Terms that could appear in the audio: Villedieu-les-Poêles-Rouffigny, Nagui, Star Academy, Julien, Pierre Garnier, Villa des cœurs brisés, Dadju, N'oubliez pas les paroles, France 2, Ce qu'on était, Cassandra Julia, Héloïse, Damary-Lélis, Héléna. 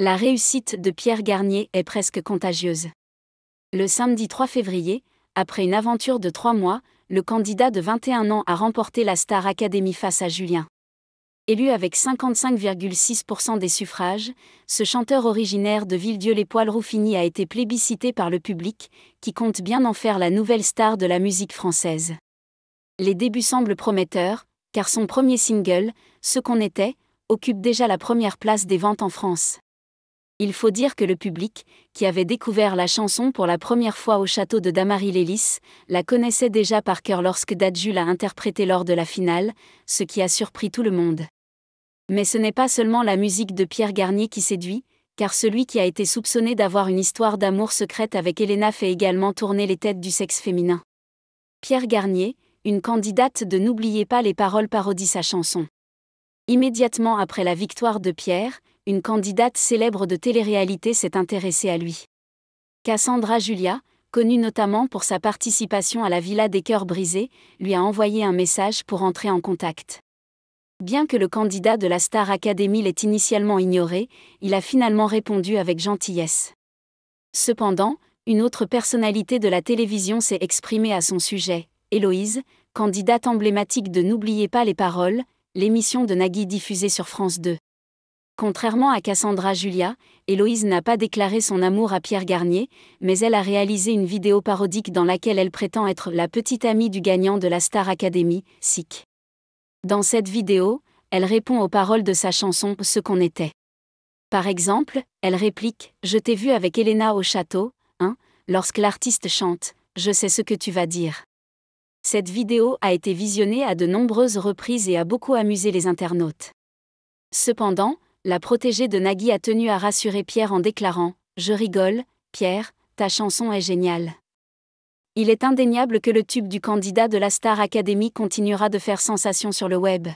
La réussite de Pierre Garnier est presque contagieuse. Le samedi 3 février, après une aventure de 3 mois, le candidat de 21 ans a remporté la Star Academy face à Julien. Élu avec 55,6% des suffrages, ce chanteur originaire de Villedieu-les-Poêles-Rouffigny a été plébiscité par le public, qui compte bien en faire la nouvelle star de la musique française. Les débuts semblent prometteurs, car son premier single, Ce qu'on était, occupe déjà la première place des ventes en France. Il faut dire que le public, qui avait découvert la chanson pour la première fois au château de Damary-Lélis, la connaissait déjà par cœur lorsque Dadju l'a interprétée lors de la finale, ce qui a surpris tout le monde. Mais ce n'est pas seulement la musique de Pierre Garnier qui séduit, car celui qui a été soupçonné d'avoir une histoire d'amour secrète avec Héléna fait également tourner les têtes du sexe féminin. Pierre Garnier, une candidate de N'oubliez pas les paroles, parodie sa chanson. Immédiatement après la victoire de Pierre, une candidate célèbre de télé-réalité s'est intéressée à lui. Cassandra Julia, connue notamment pour sa participation à la Villa des cœurs brisés, lui a envoyé un message pour entrer en contact. Bien que le candidat de la Star Academy l'ait initialement ignoré, il a finalement répondu avec gentillesse. Cependant, une autre personnalité de la télévision s'est exprimée à son sujet, Héloïse, candidate emblématique de N'oubliez pas les paroles, l'émission de Nagui diffusée sur France 2. Contrairement à Cassandra Julia, Héloïse n'a pas déclaré son amour à Pierre Garnier, mais elle a réalisé une vidéo parodique dans laquelle elle prétend être la petite amie du gagnant de la Star Academy, Sick. Dans cette vidéo, elle répond aux paroles de sa chanson « Ce qu'on était ». Par exemple, elle réplique « Je t'ai vu avec Héléna au château, hein », lorsque l'artiste chante « Je sais ce que tu vas dire ». Cette vidéo a été visionnée à de nombreuses reprises et a beaucoup amusé les internautes. Cependant, la protégée de Nagui a tenu à rassurer Pierre en déclarant « Je rigole, Pierre, ta chanson est géniale ». Il est indéniable que le tube du candidat de la Star Academy continuera de faire sensation sur le web.